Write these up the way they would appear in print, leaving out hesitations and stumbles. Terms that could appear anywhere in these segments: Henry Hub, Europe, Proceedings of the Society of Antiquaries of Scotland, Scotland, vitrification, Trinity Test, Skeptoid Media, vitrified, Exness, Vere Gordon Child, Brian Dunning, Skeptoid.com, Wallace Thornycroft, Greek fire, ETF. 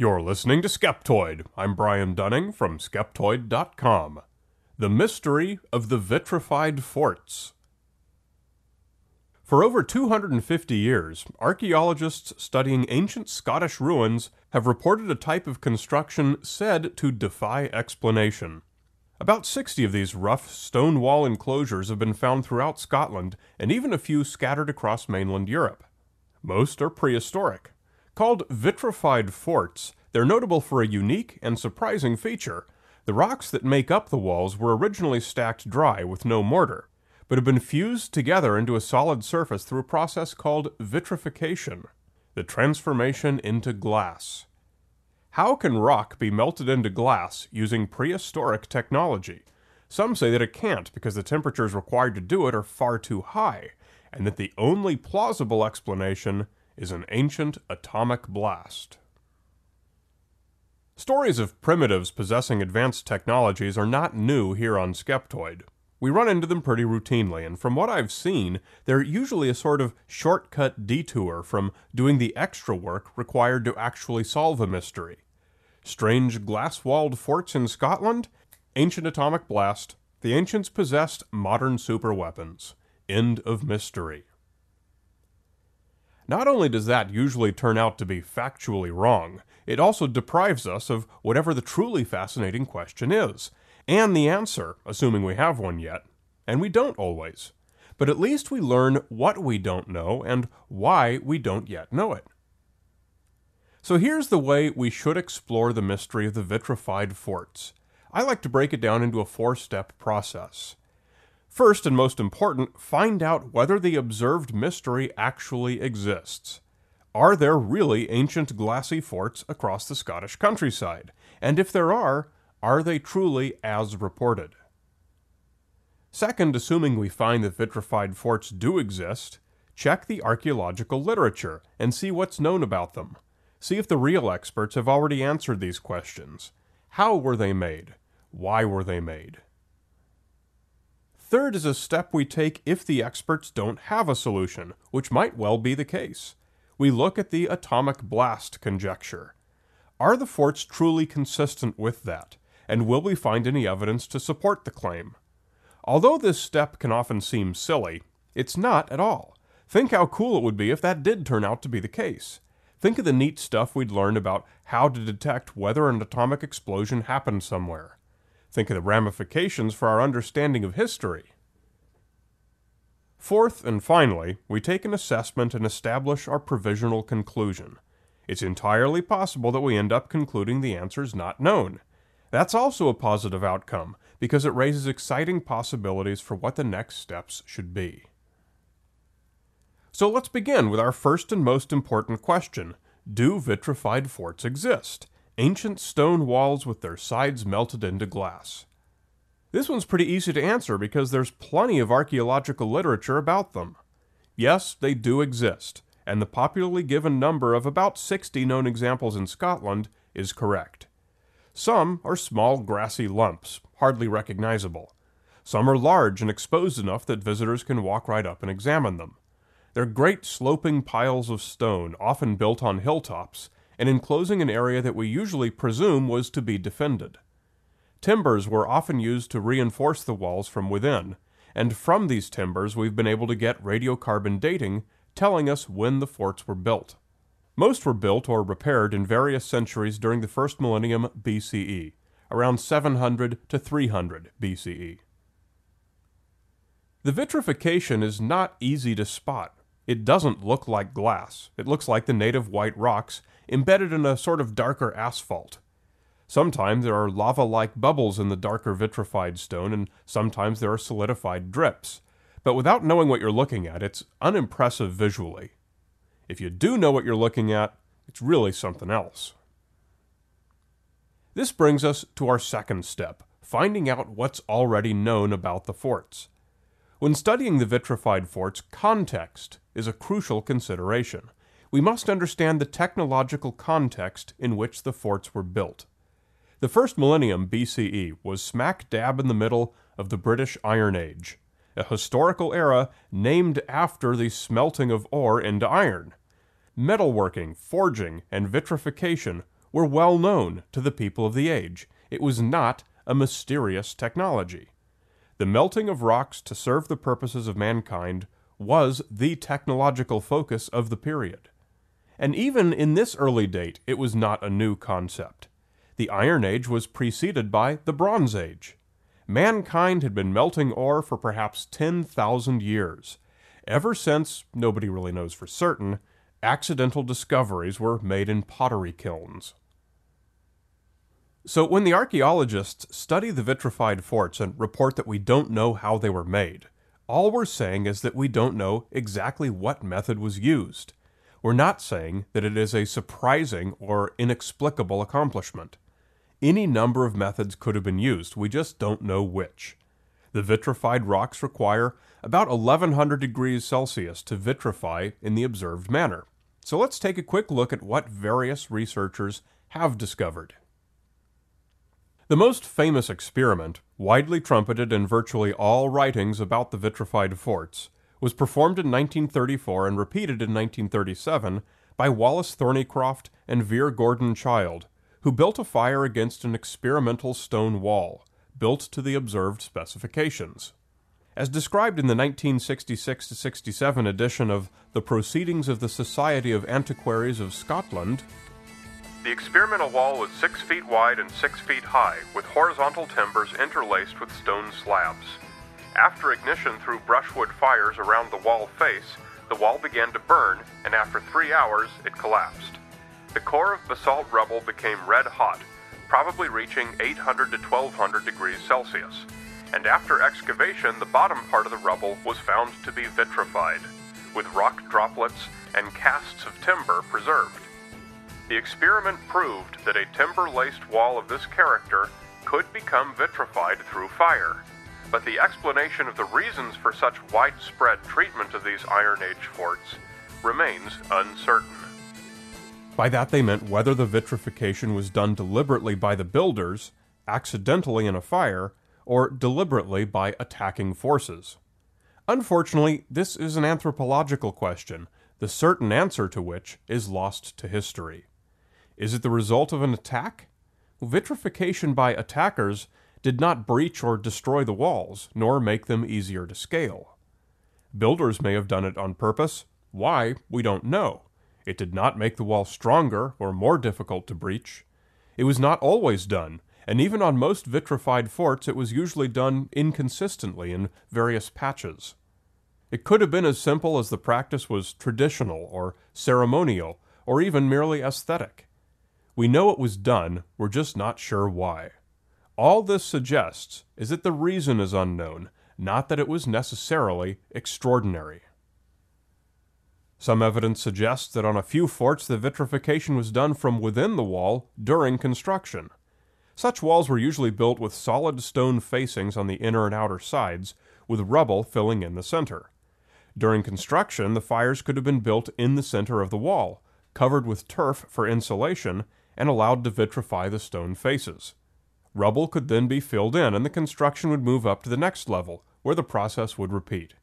You're listening to Skeptoid. I'm Brian Dunning from Skeptoid.com. The Mystery of the Vitrified Forts. For over 250 years, archaeologists studying ancient Scottish ruins have reported a type of construction said to defy explanation. About 60 of these rough stone wall enclosures have been found throughout Scotland, and even a few scattered across mainland Europe. Most are prehistoric. Called vitrified forts, they're notable for a unique and surprising feature. The rocks that make up the walls were originally stacked dry with no mortar, but have been fused together into a solid surface through a process called vitrification, the transformation into glass. How can rock be melted into glass using prehistoric technology? Some say that it can't because the temperatures required to do it are far too high, and that the only plausible explanation is an ancient atomic blast. Stories of primitives possessing advanced technologies are not new here on Skeptoid. We run into them pretty routinely, and from what I've seen, they're usually a sort of shortcut detour from doing the extra work required to actually solve a mystery. Strange glass-walled forts in Scotland? Ancient atomic blast. The ancients possessed modern superweapons. End of mystery. Not only does that usually turn out to be factually wrong, it also deprives us of whatever the truly fascinating question is, and the answer, assuming we have one yet. And we don't always. But at least we learn what we don't know and why we don't yet know it. So here's the way we should explore the mystery of the vitrified forts. I like to break it down into a four-step process. First, and most important, find out whether the observed mystery actually exists. Are there really ancient glassy forts across the Scottish countryside? And if there are they truly as reported? Second, assuming we find that vitrified forts do exist, check the archaeological literature and see what's known about them. See if the real experts have already answered these questions. How were they made? Why were they made? Third is a step we take if the experts don't have a solution, which might well be the case. We look at the atomic blast conjecture. Are the forts truly consistent with that, and will we find any evidence to support the claim? Although this step can often seem silly, it's not at all. Think how cool it would be if that did turn out to be the case. Think of the neat stuff we'd learn about how to detect whether an atomic explosion happened somewhere. Think of the ramifications for our understanding of history. Fourth and finally, we take an assessment and establish our provisional conclusion. It's entirely possible that we end up concluding the answer's not known. That's also a positive outcome, because it raises exciting possibilities for what the next steps should be. So let's begin with our first and most important question. Do vitrified forts exist? Ancient stone walls with their sides melted into glass. This one's pretty easy to answer because there's plenty of archaeological literature about them. Yes, they do exist, and the popularly given number of about 60 known examples in Scotland is correct. Some are small grassy lumps, hardly recognizable. Some are large and exposed enough that visitors can walk right up and examine them. They're great sloping piles of stone, often built on hilltops, and enclosing an area that we usually presume was to be defended. Timbers were often used to reinforce the walls from within, and from these timbers we've been able to get radiocarbon dating telling us when the forts were built. Most were built or repaired in various centuries during the first millennium BCE, around 700 to 300 BCE. The vitrification is not easy to spot. It doesn't look like glass. It looks like the native white rocks embedded in a sort of darker asphalt. Sometimes there are lava-like bubbles in the darker vitrified stone, and sometimes there are solidified drips. But without knowing what you're looking at, it's unimpressive visually. If you do know what you're looking at, it's really something else. This brings us to our second step, finding out what's already known about the forts. When studying the vitrified forts, context is a crucial consideration. We must understand the technological context in which the forts were built. The first millennium BCE was smack dab in the middle of the British Iron Age, a historical era named after the smelting of ore into iron. Metalworking, forging, and vitrification were well known to the people of the age. It was not a mysterious technology. The melting of rocks to serve the purposes of mankind was the technological focus of the period. And even in this early date, it was not a new concept. The Iron Age was preceded by the Bronze Age. Mankind had been melting ore for perhaps 10,000 years, ever since, nobody really knows for certain, accidental discoveries were made in pottery kilns. So when the archaeologists study the vitrified forts and report that we don't know how they were made, all we're saying is that we don't know exactly what method was used. We're not saying that it is a surprising or inexplicable accomplishment. Any number of methods could have been used, we just don't know which. The vitrified rocks require about 1100 degrees Celsius to vitrify in the observed manner. So let's take a quick look at what various researchers have discovered. The most famous experiment, widely trumpeted in virtually all writings about the vitrified forts, was performed in 1934 and repeated in 1937 by Wallace Thornycroft and Vere Gordon Child, who built a fire against an experimental stone wall, built to the observed specifications. As described in the 1966-67 edition of the Proceedings of the Society of Antiquaries of Scotland, the experimental wall was 6 feet wide and 6 feet high, with horizontal timbers interlaced with stone slabs. After ignition through brushwood fires around the wall face, the wall began to burn, and after 3 hours, it collapsed. The core of basalt rubble became red hot, probably reaching 800 to 1200 degrees Celsius, and after excavation, the bottom part of the rubble was found to be vitrified, with rock droplets and casts of timber preserved. The experiment proved that a timber-laced wall of this character could become vitrified through fire, but the explanation of the reasons for such widespread treatment of these Iron Age forts remains uncertain. By that they meant whether the vitrification was done deliberately by the builders, accidentally in a fire, or deliberately by attacking forces. Unfortunately, this is an anthropological question, the certain answer to which is lost to history. Is it the result of an attack? Vitrification by attackers did not breach or destroy the walls, nor make them easier to scale. Builders may have done it on purpose. Why, we don't know. It did not make the wall stronger or more difficult to breach. It was not always done, and even on most vitrified forts it was usually done inconsistently in various patches. It could have been as simple as the practice was traditional or ceremonial or even merely aesthetic. We know it was done, we're just not sure why. All this suggests is that the reason is unknown, not that it was necessarily extraordinary. Some evidence suggests that on a few forts the vitrification was done from within the wall during construction. Such walls were usually built with solid stone facings on the inner and outer sides, with rubble filling in the center. During construction, the fires could have been built in the center of the wall, covered with turf for insulation, and allowed to vitrify the stone faces. Rubble could then be filled in, and the construction would move up to the next level, where the process would repeat.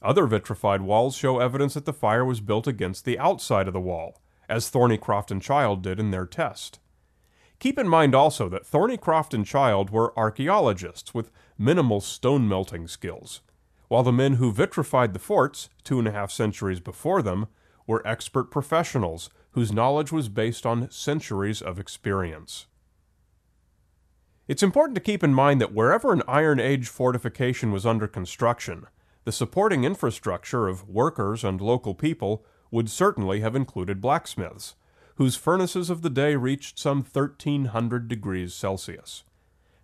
Other vitrified walls show evidence that the fire was built against the outside of the wall, as Thornycroft and Child did in their test. Keep in mind also that Thornycroft and Child were archaeologists with minimal stone-melting skills, while the men who vitrified the forts 2.5 centuries before them were expert professionals whose knowledge was based on centuries of experience. It's important to keep in mind that wherever an Iron Age fortification was under construction, the supporting infrastructure of workers and local people would certainly have included blacksmiths, whose furnaces of the day reached some 1300 degrees Celsius.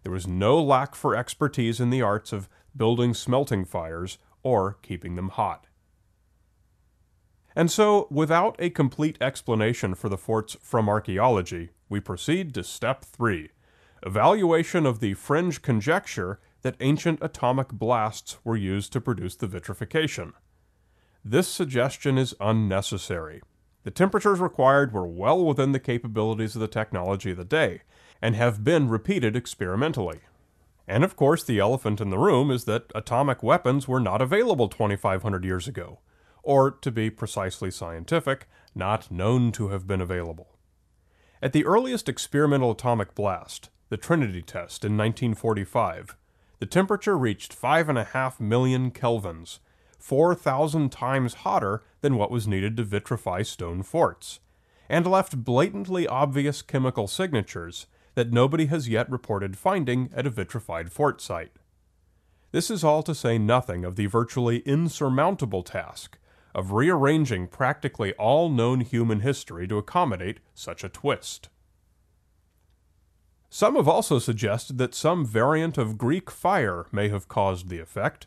There was no lack for expertise in the arts of building smelting fires or keeping them hot. And so, without a complete explanation for the forts from archaeology, we proceed to step 3, evaluation of the fringe conjecture that ancient atomic blasts were used to produce the vitrification. This suggestion is unnecessary. The temperatures required were well within the capabilities of the technology of the day, and have been repeated experimentally. And of course, the elephant in the room is that atomic weapons were not available 2,500 years ago, or, to be precisely scientific, not known to have been available. At the earliest experimental atomic blast, the Trinity Test in 1945, the temperature reached 5.5 million kelvins, 4,000 times hotter than what was needed to vitrify stone forts, and left blatantly obvious chemical signatures that nobody has yet reported finding at a vitrified fort site. This is all to say nothing of the virtually insurmountable task of rearranging practically all known human history to accommodate such a twist. Some have also suggested that some variant of Greek fire may have caused the effect.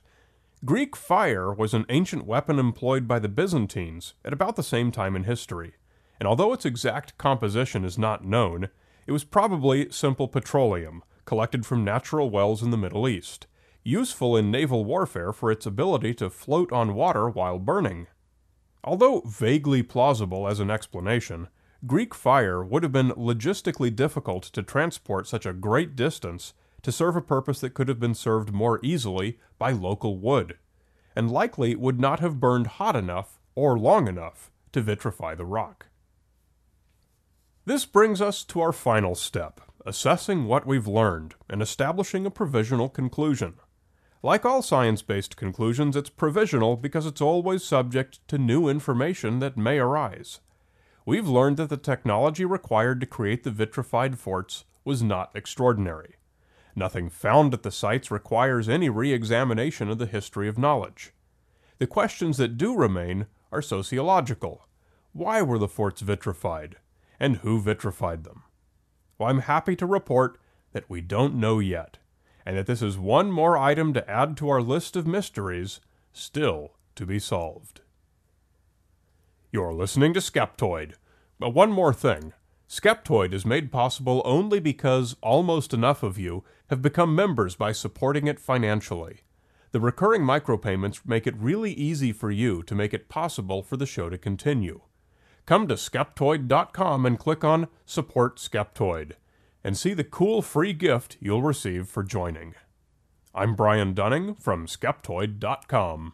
Greek fire was an ancient weapon employed by the Byzantines at about the same time in history, and although its exact composition is not known, it was probably simple petroleum, collected from natural wells in the Middle East, useful in naval warfare for its ability to float on water while burning. Although vaguely plausible as an explanation, Greek fire would have been logistically difficult to transport such a great distance to serve a purpose that could have been served more easily by local wood, and likely would not have burned hot enough or long enough to vitrify the rock. This brings us to our final step, assessing what we've learned and establishing a provisional conclusion. Like all science-based conclusions, it's provisional because it's always subject to new information that may arise. We've learned that the technology required to create the vitrified forts was not extraordinary. Nothing found at the sites requires any re-examination of the history of knowledge. The questions that do remain are sociological. Why were the forts vitrified? And who vitrified them? Well, I'm happy to report that we don't know yet, and that this is one more item to add to our list of mysteries still to be solved. You're listening to Skeptoid. But one more thing. Skeptoid is made possible only because almost enough of you have become members by supporting it financially. The recurring micropayments make it really easy for you to make it possible for the show to continue. Come to Skeptoid.com and click on Support Skeptoid, and see the cool free gift you'll receive for joining. I'm Brian Dunning from Skeptoid.com.